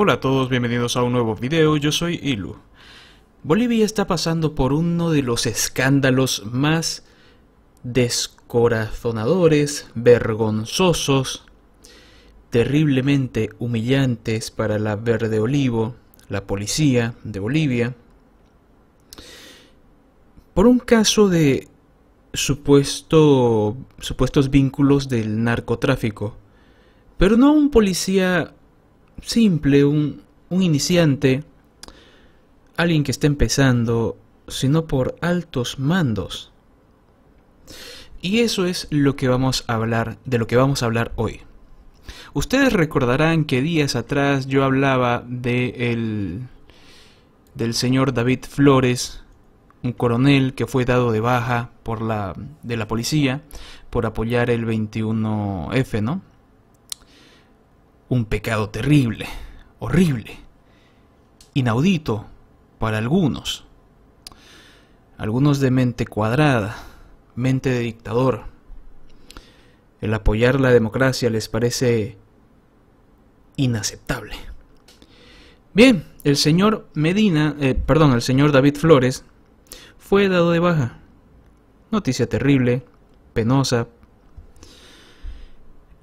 Hola a todos, bienvenidos a un nuevo video, yo soy Ilu. Bolivia está pasando por uno de los escándalos más descorazonadores, vergonzosos, terriblemente humillantes para la Verde Olivo, la policía de Bolivia, por un caso de supuestos vínculos del narcotráfico, pero no un policía simple, un iniciante, alguien que está empezando, sino por altos mandos. Y eso es lo que vamos a hablar, de lo que vamos a hablar hoy. Ustedes recordarán que días atrás yo hablaba del señor David Flores, un coronel que fue dado de baja por la policía por apoyar el 21F, ¿no? Un pecado terrible, horrible, inaudito para algunos. Algunos de mente cuadrada, mente de dictador. El apoyar la democracia les parece inaceptable. Bien, el señor el señor David Flores fue dado de baja. Noticia terrible, penosa.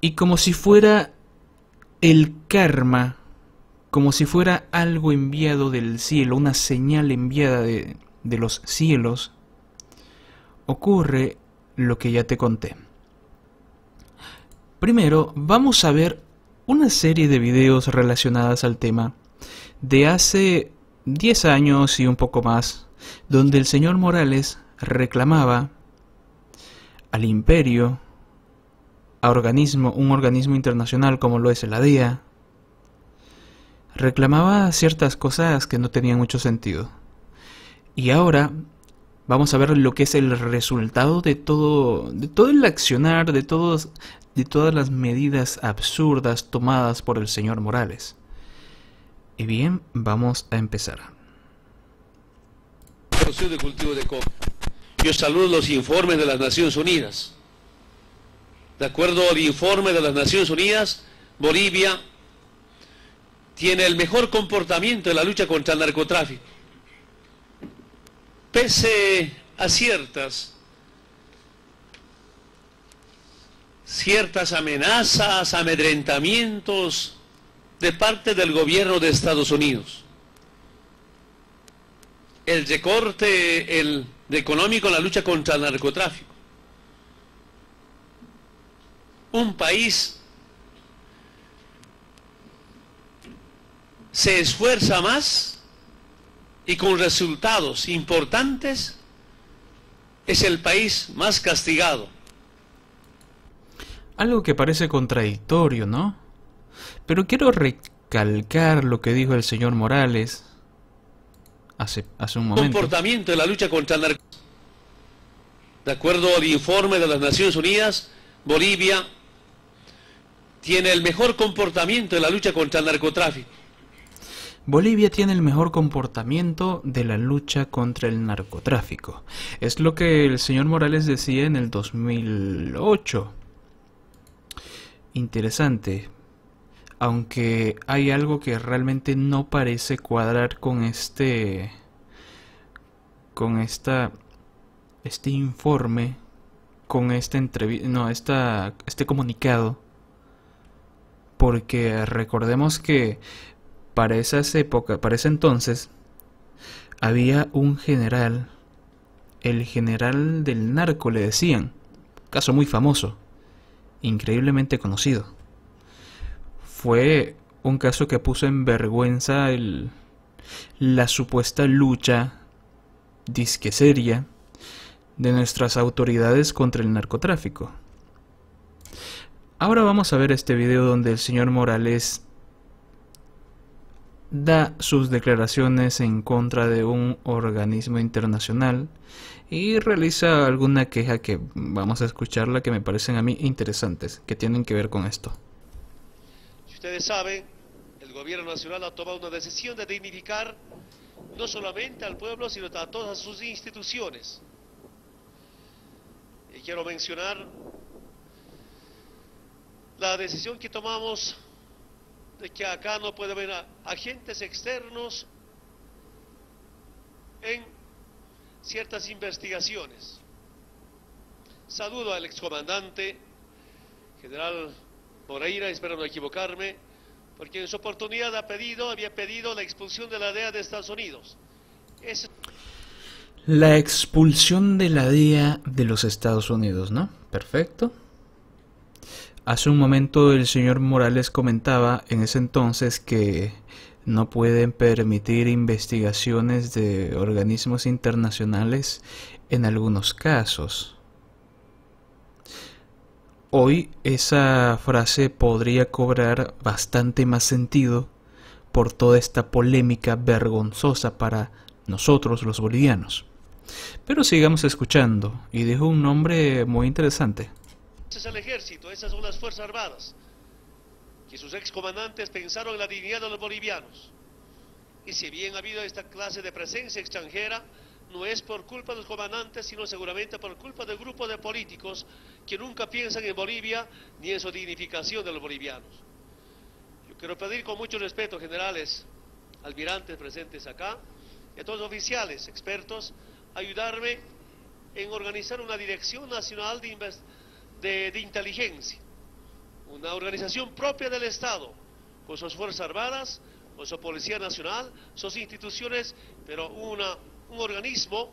Y como si fuera el karma, como si fuera algo enviado del cielo, una señal enviada de los cielos, ocurre lo que ya te conté. Primero, vamos a ver una serie de videos relacionadas al tema de hace 10 años y un poco más, donde el señor Morales reclamaba al imperio, a un organismo internacional como lo es la DEA, reclamaba ciertas cosas que no tenían mucho sentido. Y ahora vamos a ver lo que es el resultado de todo el accionar, de todas las medidas absurdas tomadas por el señor Morales. Y bien, vamos a empezar. De cultivo de coca. Yo saludo los informes de las Naciones Unidas. De acuerdo al informe de las Naciones Unidas, Bolivia tiene el mejor comportamiento en la lucha contra el narcotráfico. Pese a ciertas amenazas, amedrentamientos de parte del gobierno de Estados Unidos. El recorte económico en la lucha contra el narcotráfico. Un país se esfuerza más y con resultados importantes es el país más castigado. Algo que parece contradictorio, ¿no? Pero quiero recalcar lo que dijo el señor Morales hace un momento. Comportamiento de la lucha contra el narcotráfico. De acuerdo al informe de las Naciones Unidas, Bolivia tiene el mejor comportamiento en la lucha contra el narcotráfico. Bolivia tiene el mejor comportamiento de la lucha contra el narcotráfico. Es lo que el señor Morales decía en el 2008. Interesante, aunque hay algo que realmente no parece cuadrar con este informe, con este comunicado. Porque recordemos que para esas épocas, para ese entonces, había un general, el general del narco le decían, caso muy famoso, increíblemente conocido. Fue un caso que puso en vergüenza la supuesta lucha disque seria de nuestras autoridades contra el narcotráfico. Ahora vamos a ver este video donde el señor Morales da sus declaraciones en contra de un organismo internacional y realiza alguna queja que vamos a escucharla, que me parecen a mí interesantes, que tienen que ver con esto. Si ustedes saben, el gobierno nacional ha tomado una decisión de dignificar no solamente al pueblo, sino a todas sus instituciones. Y quiero mencionar la decisión que tomamos de que acá no puede haber agentes externos en ciertas investigaciones. Saludo al excomandante general Moreira, espero no equivocarme, porque en su oportunidad había pedido la expulsión de la DEA de Estados Unidos. La expulsión de la DEA de los Estados Unidos, ¿no? Perfecto. Hace un momento el señor Morales comentaba en ese entonces que no pueden permitir investigaciones de organismos internacionales en algunos casos. Hoy esa frase podría cobrar bastante más sentido por toda esta polémica vergonzosa para nosotros los bolivianos. Pero sigamos escuchando, y dijo un nombre muy interesante. Ese es el ejército, esas son las fuerzas armadas, que sus excomandantes pensaron en la dignidad de los bolivianos. Y si bien ha habido esta clase de presencia extranjera, no es por culpa de los comandantes, sino seguramente por culpa del grupo de políticos que nunca piensan en Bolivia ni en su dignificación de los bolivianos. Yo quiero pedir con mucho respeto, generales, almirantes presentes acá, y a todos los oficiales, expertos, ayudarme en organizar una Dirección Nacional de Inteligencia, una organización propia del Estado, con sus Fuerzas Armadas, con su Policía Nacional, sus instituciones, pero un organismo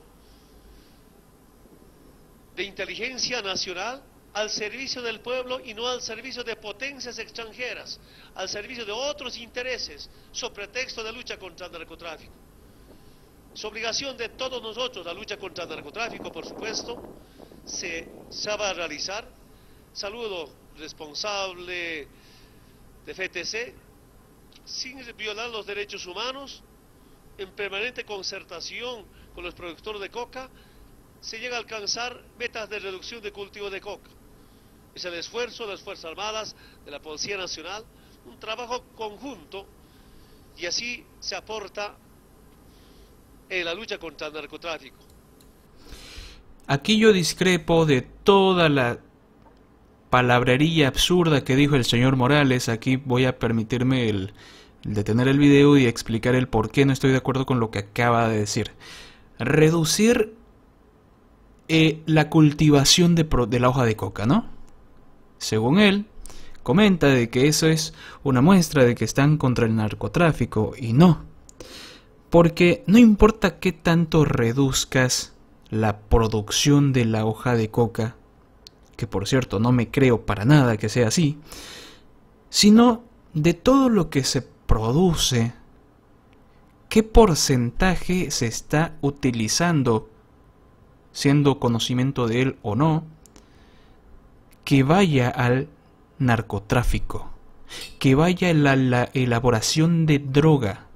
de inteligencia nacional al servicio del pueblo y no al servicio de potencias extranjeras, al servicio de otros intereses, sobre pretexto de lucha contra el narcotráfico. Es obligación de todos nosotros la lucha contra el narcotráfico, por supuesto, se va a realizar. Saludo responsable de FELCC, sin violar los derechos humanos, en permanente concertación con los productores de coca, se llega a alcanzar metas de reducción de cultivo de coca. Es el esfuerzo de las Fuerzas Armadas, de la Policía Nacional, un trabajo conjunto, y así se aporta en la lucha contra el narcotráfico. Aquí yo discrepo de toda la palabrería absurda que dijo el señor Morales. Aquí voy a permitirme el detener el video y explicar el por qué no estoy de acuerdo con lo que acaba de decir. Reducir la cultivación de la hoja de coca, ¿no? Según él, comenta de que eso es una muestra de que están contra el narcotráfico, y no. Porque no importa qué tanto reduzcas la producción de la hoja de coca, que por cierto no me creo para nada que sea así, sino de todo lo que se produce, ¿qué porcentaje se está utilizando, siendo conocimiento de él o no, que vaya al narcotráfico, que vaya a la elaboración de droga?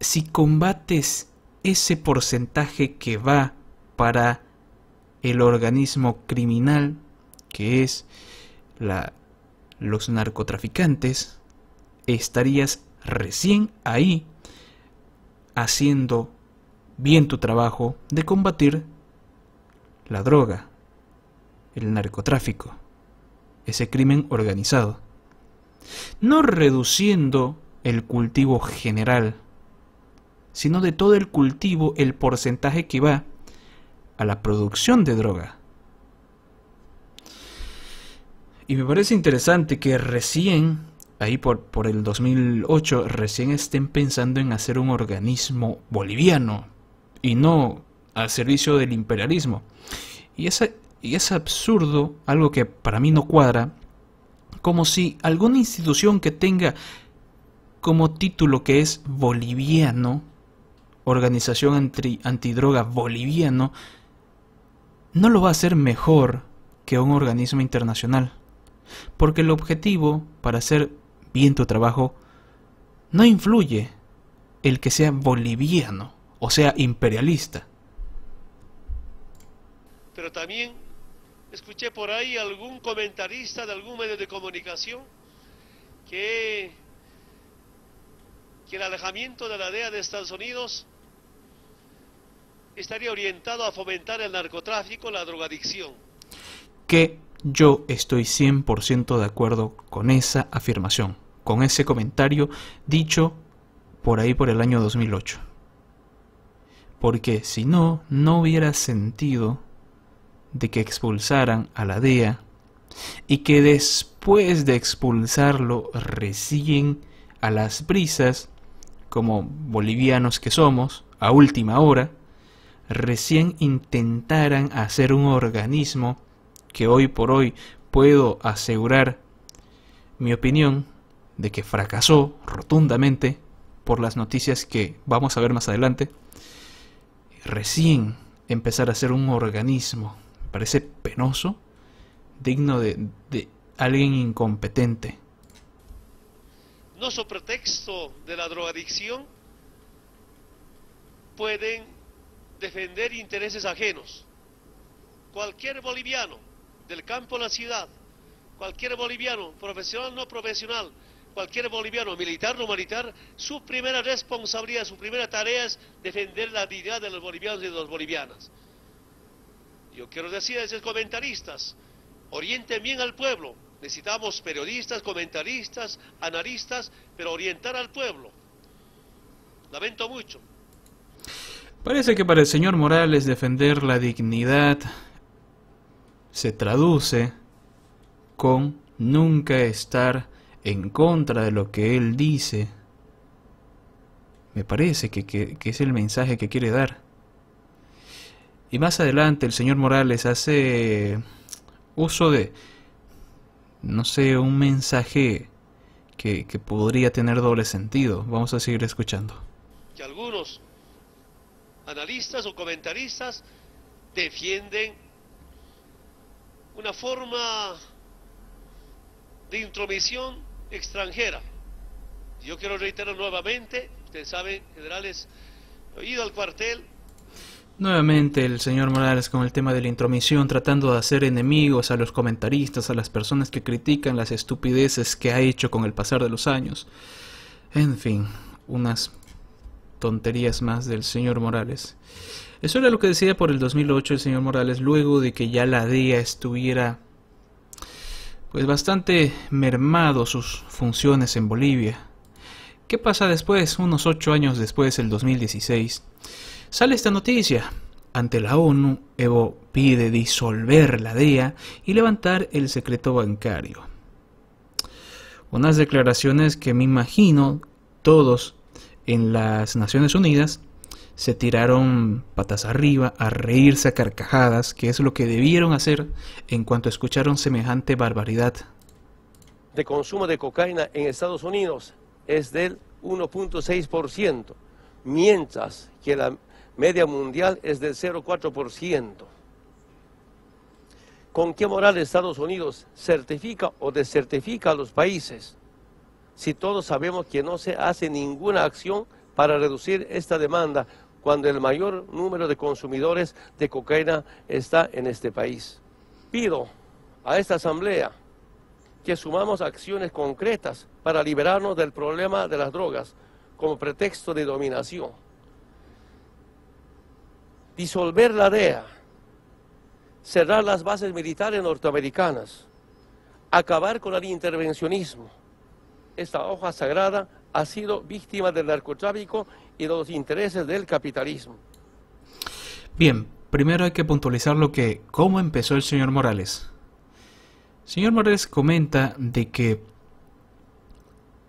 Si combates ese porcentaje que va para el organismo criminal, que es los narcotraficantes, estarías recién ahí haciendo bien tu trabajo de combatir la droga, el narcotráfico, ese crimen organizado. No reduciendo el cultivo general, sino de todo el cultivo, el porcentaje que va a la producción de droga. Y me parece interesante que recién, ahí por el 2008, recién estén pensando en hacer un organismo boliviano y no al servicio del imperialismo. Y es absurdo, algo que para mí no cuadra, como si alguna institución que tenga como título que es boliviano, organización antidroga boliviano, no lo va a hacer mejor que un organismo internacional, porque el objetivo para hacer bien tu trabajo no influye el que sea boliviano o sea imperialista. Pero también escuché por ahí algún comentarista de algún medio de comunicación que el alejamiento de la DEA de Estados Unidos estaría orientado a fomentar el narcotráfico, la drogadicción. Que Yo estoy 100% de acuerdo con esa afirmación, con ese comentario dicho por ahí por el año 2008. Porque si no, no hubiera sentido de que expulsaran a la DEA y que después de expulsarlo recién a las brisas, como bolivianos que somos, a última hora, recién intentaran hacer un organismo que hoy por hoy puedo asegurar mi opinión de que fracasó rotundamente por las noticias que vamos a ver más adelante. Recién empezar a hacer un organismo me parece penoso, digno de alguien incompetente. No so pretexto de la drogadicción pueden defender intereses ajenos. Cualquier boliviano del campo a la ciudad, cualquier boliviano profesional no profesional, cualquier boliviano militar no militar, su primera responsabilidad, su primera tarea es defender la dignidad de los bolivianos y de las bolivianas. Yo quiero decir a esos comentaristas, orienten bien al pueblo. Necesitamos periodistas, comentaristas, analistas, pero orientar al pueblo. Lamento mucho. Parece que para el señor Morales defender la dignidad se traduce con nunca estar en contra de lo que él dice. Me parece que es el mensaje que quiere dar. Y más adelante el señor Morales hace uso de, no sé, un mensaje que podría tener doble sentido. Vamos a seguir escuchando. Que algunos analistas o comentaristas defienden una forma de intromisión extranjera. Yo quiero reiterar nuevamente, ustedes saben, generales, he ido al cuartel. Nuevamente el señor Morales con el tema de la intromisión, tratando de hacer enemigos a los comentaristas, a las personas que critican las estupideces que ha hecho con el pasar de los años. En fin, unas tonterías más del señor Morales. Eso era lo que decía por el 2008 el señor Morales, luego de que ya la DEA estuviera pues bastante mermado sus funciones en Bolivia. ¿Qué pasa después? Unos 8 años después, el 2016... sale esta noticia. Ante la ONU, Evo pide disolver la DEA y levantar el secreto bancario. Unas declaraciones que me imagino todos en las Naciones Unidas se tiraron patas arriba a reírse a carcajadas, que es lo que debieron hacer en cuanto escucharon semejante barbaridad. El consumo de cocaína en Estados Unidos es del 1.6%, mientras que la media mundial es del 0.4%. ¿Con qué moral Estados Unidos certifica o descertifica a los países si todos sabemos que no se hace ninguna acción para reducir esta demanda cuando el mayor número de consumidores de cocaína está en este país? Pido a esta asamblea que sumamos acciones concretas para liberarnos del problema de las drogas como pretexto de dominación. Disolver la DEA, cerrar las bases militares norteamericanas, acabar con el intervencionismo. Esta hoja sagrada ha sido víctima del narcotráfico y de los intereses del capitalismo. Bien, primero hay que puntualizar lo que, cómo empezó el señor Morales. El señor Morales comenta de que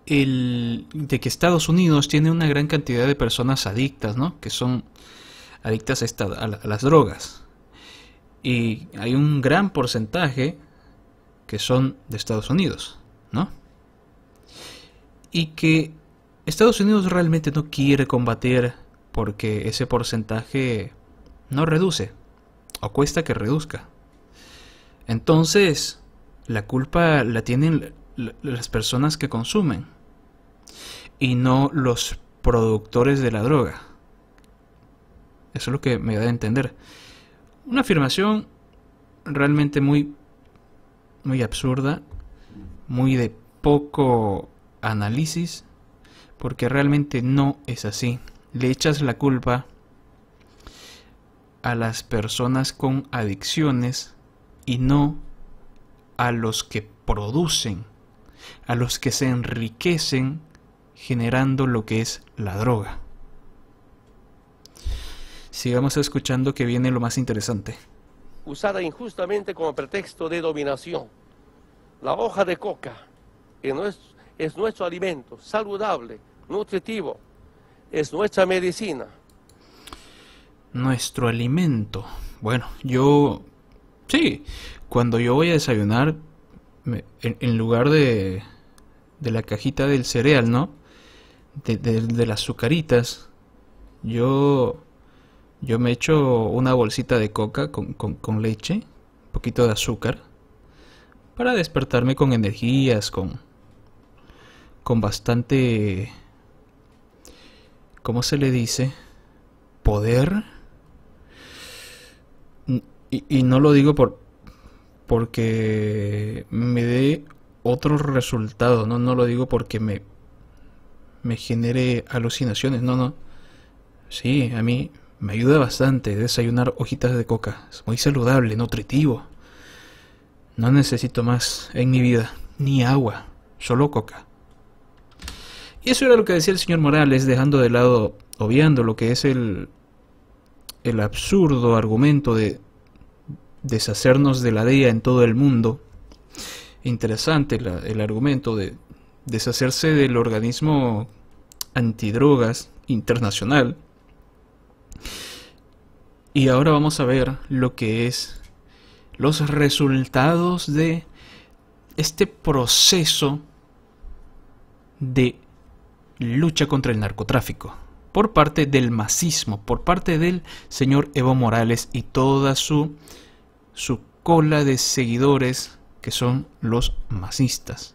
Estados Unidos tiene una gran cantidad de personas adictas, ¿no? Que son adictas a las drogas, y hay un gran porcentaje que son de Estados Unidos, ¿no? Y que Estados Unidos realmente no quiere combatir porque ese porcentaje no reduce o cuesta que reduzca. Entonces la culpa la tienen las personas que consumen y no los productores de la droga. Eso es lo que me da a entender. Una afirmación realmente muy absurda, muy de poco análisis, porque realmente no es así. Le echas la culpa a las personas con adicciones y no a los que producen, a los que se enriquecen generando lo que es la droga. Sigamos escuchando, que viene lo más interesante. Usada injustamente como pretexto de dominación, la hoja de coca es nuestro alimento saludable, nutritivo, es nuestra medicina. Nuestro alimento. Bueno, yo... sí, cuando yo voy a desayunar, en lugar de la cajita del cereal, ¿no? De las azucaritas, yo me echo una bolsita de coca con leche, un poquito de azúcar, para despertarme con energías, con bastante, ¿cómo se le dice? Poder. Y no lo digo porque me dé otro resultado, no lo digo porque me genere alucinaciones, no. Sí, a mí me ayuda bastante desayunar hojitas de coca. Es muy saludable, nutritivo. No necesito más en mi vida, ni agua, solo coca. Y eso era lo que decía el señor Morales, dejando de lado, obviando lo que es el absurdo argumento de deshacernos de la DEA en todo el mundo. Interesante el argumento de deshacerse del organismo antidrogas internacional. Y ahora vamos a ver lo que es los resultados de este proceso de lucha contra el narcotráfico por parte del masismo, por parte del señor Evo Morales y toda su cola de seguidores que son los masistas.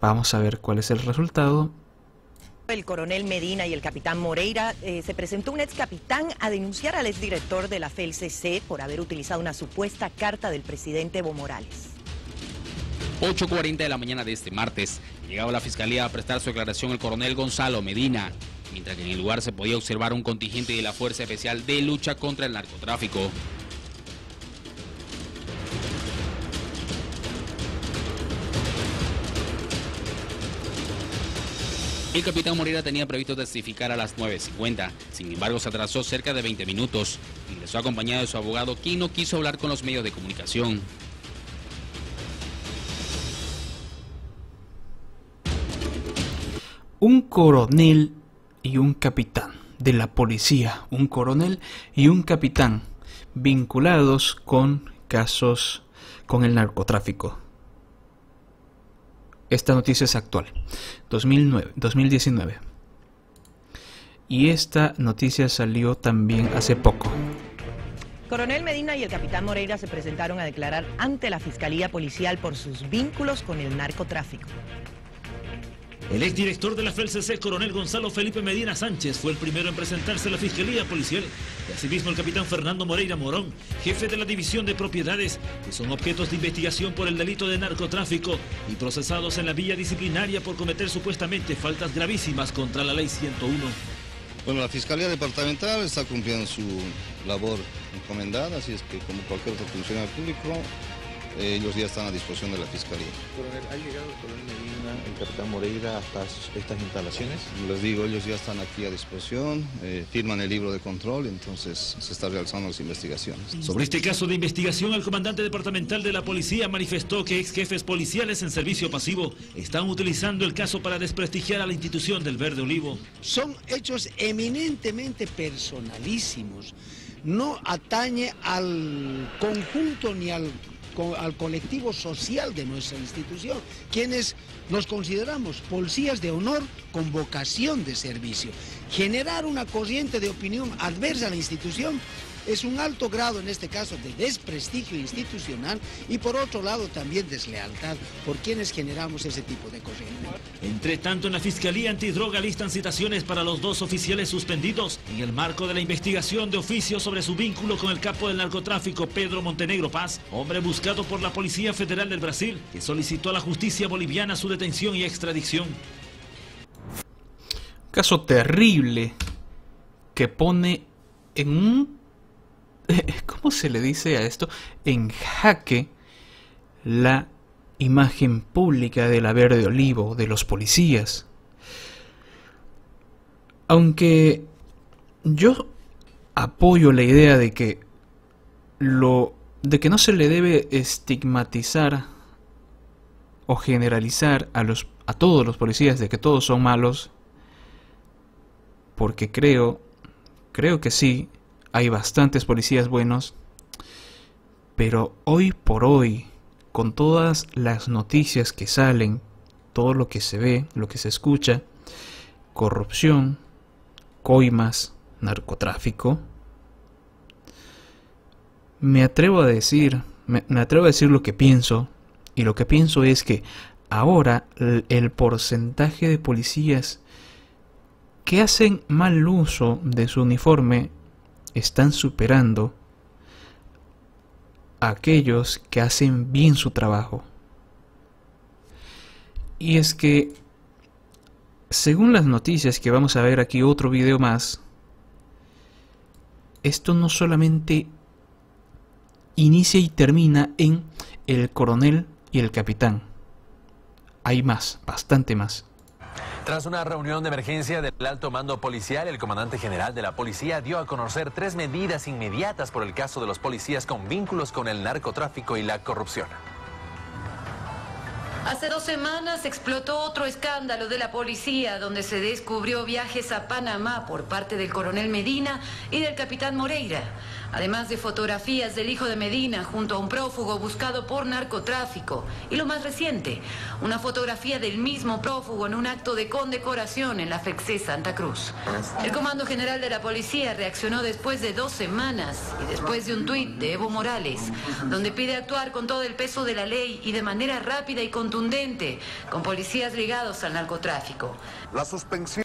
Vamos a ver cuál es el resultado. El coronel Medina y el capitán Moreira, se presentó un ex capitán a denunciar al exdirector de la FELCC por haber utilizado una supuesta carta del presidente Evo Morales. 8:40 de la mañana de este martes, llegaba a la fiscalía a prestar su declaración el coronel Gonzalo Medina, mientras que en el lugar se podía observar un contingente de la Fuerza Especial de Lucha contra el Narcotráfico. El capitán Moreira tenía previsto testificar a las 9:50, sin embargo se atrasó cerca de 20 minutos. Ingresó acompañado de su abogado, quien no quiso hablar con los medios de comunicación. Un coronel y un capitán de la policía, un coronel y un capitán vinculados con casos con el narcotráfico. Esta noticia es actual, 2019. Y esta noticia salió también hace poco. Coronel Medina y el capitán Moreira se presentaron a declarar ante la Fiscalía Policial por sus vínculos con el narcotráfico. El exdirector de la FELCC, coronel Gonzalo Felipe Medina Sánchez, fue el primero en presentarse a la Fiscalía Policial. Y asimismo el capitán Fernando Moreira Morón, jefe de la División de Propiedades, que son objetos de investigación por el delito de narcotráfico y procesados en la vía disciplinaria por cometer supuestamente faltas gravísimas contra la Ley 101. Bueno, la Fiscalía Departamental está cumpliendo su labor encomendada, así es que como cualquier otro funcionario público, ellos ya están a disposición de la Fiscalía. Coronel, ¿ha llegado el coronel Medina, el capitán Moreira, hasta estas instalaciones? Les digo, ellos ya están aquí a disposición, firman el libro de control, entonces se están realizando las investigaciones. Sobre este caso de investigación, el comandante departamental de la policía manifestó que ex jefes policiales en servicio pasivo están utilizando el caso para desprestigiar a la institución del Verde Olivo. Son hechos eminentemente personalísimos, no atañe al conjunto ni al colectivo social de nuestra institución, quienes nos consideramos policías de honor con vocación de servicio. Generar una corriente de opinión adversa a la institución es un alto grado, en este caso, de desprestigio institucional y, por otro lado, también deslealtad por quienes generamos ese tipo de corriente. Entre tanto, en la Fiscalía Antidroga listan citaciones para los dos oficiales suspendidos en el marco de la investigación de oficio sobre su vínculo con el capo del narcotráfico Pedro Montenegro Paz, hombre buscado por la Policía Federal del Brasil, que solicitó a la justicia boliviana su detención y extradición. Caso terrible que pone en un... ¿cómo se le dice a esto? En jaque la imagen pública de la Verde Olivo, de los policías. Aunque yo apoyo la idea de que no se le debe estigmatizar o generalizar a todos los policías de que todos son malos, porque creo que sí, hay bastantes policías buenos, pero hoy por hoy, con todas las noticias que salen, todo lo que se ve, lo que se escucha, corrupción, coimas, narcotráfico, me atrevo a decir lo que pienso, y lo que pienso es que ahora el porcentaje de policías que hacen mal uso de su uniforme están superando a aquellos que hacen bien su trabajo. Y es que, según las noticias que vamos a ver aquí, otro video más, esto no solamente inicia y termina en el coronel y el capitán. Hay más, bastante más. Tras una reunión de emergencia del alto mando policial, el comandante general de la policía dio a conocer 3 medidas inmediatas por el caso de los policías con vínculos con el narcotráfico y la corrupción. Hace 2 semanas explotó otro escándalo de la policía, donde se descubrió viajes a Panamá por parte del coronel Medina y del capitán Moreira, además de fotografías del hijo de Medina junto a un prófugo buscado por narcotráfico. Y lo más reciente, una fotografía del mismo prófugo en un acto de condecoración en la FELCC Santa Cruz. El Comando General de la Policía reaccionó después de 2 semanas y después de un tuit de Evo Morales, donde pide actuar con todo el peso de la ley y de manera rápida y contundente con policías ligados al narcotráfico. La suspensión.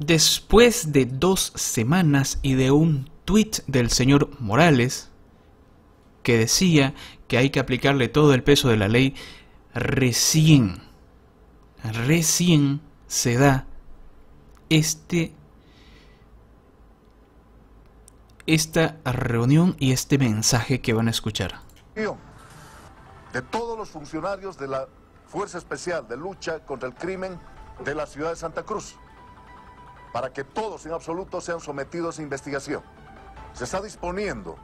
Después de 2 semanas y de un tuit del señor Morales que decía que hay que aplicarle todo el peso de la ley, recién se da esta reunión y este mensaje que van a escuchar. De todos los funcionarios de la Fuerza Especial de Lucha contra el Crimen de la ciudad de Santa Cruz, para que todos en absoluto sean sometidos a investigación. Se está disponiendo,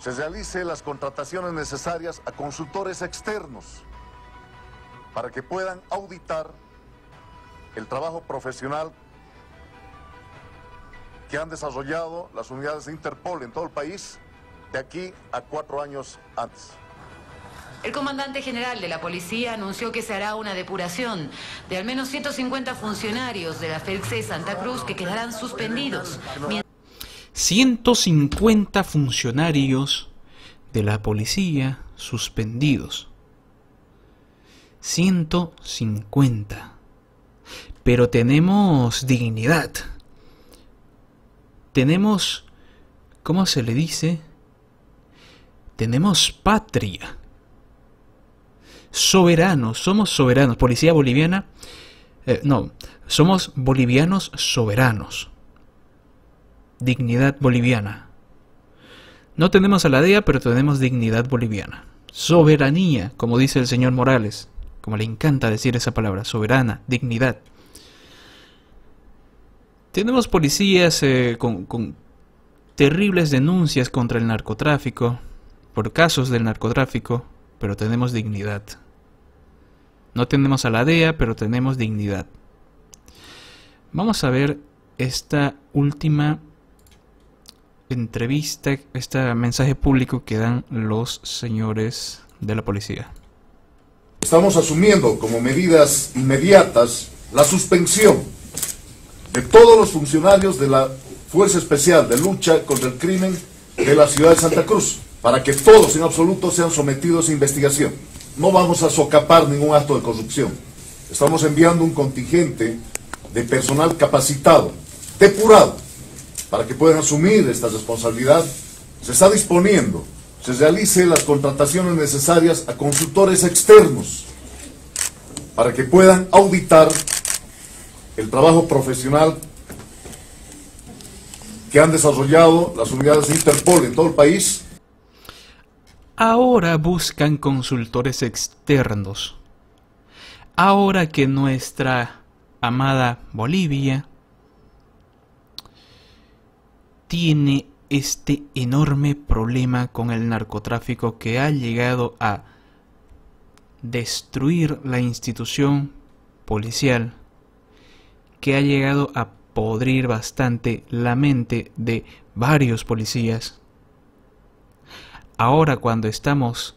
se realice las contrataciones necesarias a consultores externos para que puedan auditar el trabajo profesional que han desarrollado las unidades de Interpol en todo el país de aquí a 4 años antes. El comandante general de la policía anunció que se hará una depuración de al menos 150 funcionarios de la FELCC Santa Cruz que quedarán suspendidos. 150 funcionarios de la policía suspendidos. 150. Pero tenemos dignidad. Tenemos, ¿cómo se le dice? Tenemos patria. Soberanos, somos soberanos. Policía boliviana, somos bolivianos soberanos. Dignidad boliviana. No tenemos a la DEA, pero tenemos dignidad boliviana. Soberanía, como dice el señor Morales, como le encanta decir esa palabra, soberana, dignidad. Tenemos policías con terribles denuncias contra el narcotráfico, por casos del narcotráfico, pero tenemos dignidad. No tenemos a la DEA, pero tenemos dignidad. Vamos a ver esta última entrevista, este mensaje público que dan los señores de la policía. Estamos asumiendo como medidas inmediatas la suspensión de todos los funcionarios de la Fuerza Especial de Lucha contra el Crimen de la ciudad de Santa Cruz, para que todos en absoluto sean sometidos a investigación. No vamos a socapar ningún acto de corrupción. Estamos enviando un contingente de personal capacitado, depurado, para que puedan asumir esta responsabilidad. Se está disponiendo, se realice las contrataciones necesarias a consultores externos para que puedan auditar el trabajo profesional que han desarrollado las unidades de Interpol en todo el país. Ahora buscan consultores externos. Ahora que nuestra amada Bolivia tiene este enorme problema con el narcotráfico que ha llegado a destruir la institución policial, que ha llegado a podrir bastante la mente de varios policías. Ahora, cuando estamos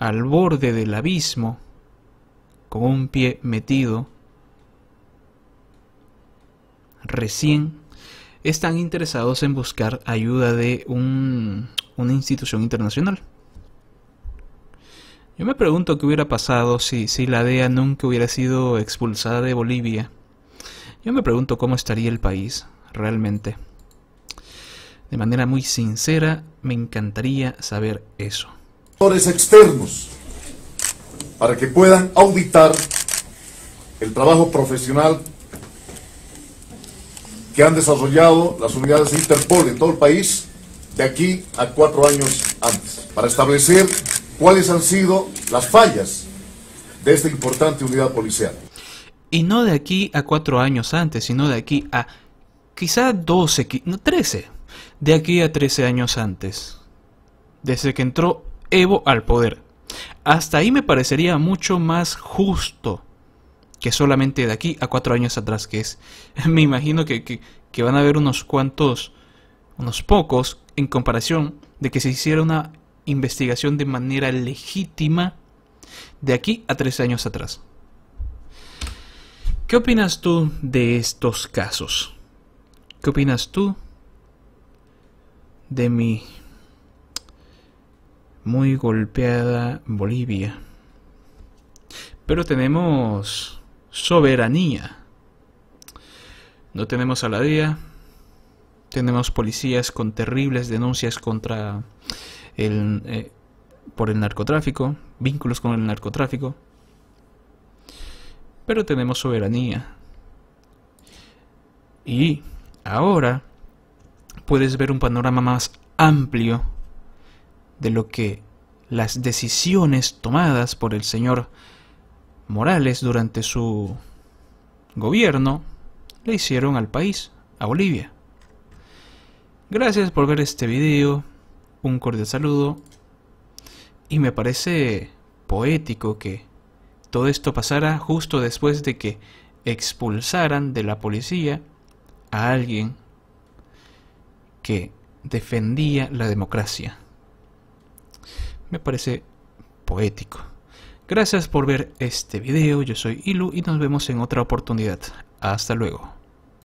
al borde del abismo, con un pie metido, recién están interesados en buscar ayuda de una institución internacional. Yo me pregunto qué hubiera pasado si la DEA nunca hubiera sido expulsada de Bolivia. Yo me pregunto cómo estaría el país realmente. De manera muy sincera, me encantaría saber eso. Actores externos, para que puedan auditar el trabajo profesional que han desarrollado las unidades Interpol en todo el país de aquí a 4 años antes, para establecer cuáles han sido las fallas de esta importante unidad policial. Y no de aquí a 4 años antes, sino de aquí a quizá 12, no, 13, de aquí a 13 años antes, desde que entró Evo al poder. Hasta ahí me parecería mucho más justo que solamente de aquí a 4 años atrás, que es, me imagino que van a haber unos pocos, en comparación de que se hiciera una investigación de manera legítima de aquí a 3 años atrás. ¿Qué opinas tú de estos casos? ¿Qué opinas tú de mi muy golpeada Bolivia? Pero tenemos soberanía. No tenemos a la DEA. Tenemos policías con terribles denuncias contra por el narcotráfico, vínculos con el narcotráfico. Pero tenemos soberanía. Y ahora puedes ver un panorama más amplio de lo que las decisiones tomadas por el señor Morales durante su gobierno le hicieron al país, a Bolivia. Gracias por ver este video, un cordial saludo, y me parece poético que todo esto pasara justo después de que expulsaran de la policía a alguien que defendía la democracia. Me parece poético. Gracias por ver este video, yo soy Ilu y nos vemos en otra oportunidad. Hasta luego.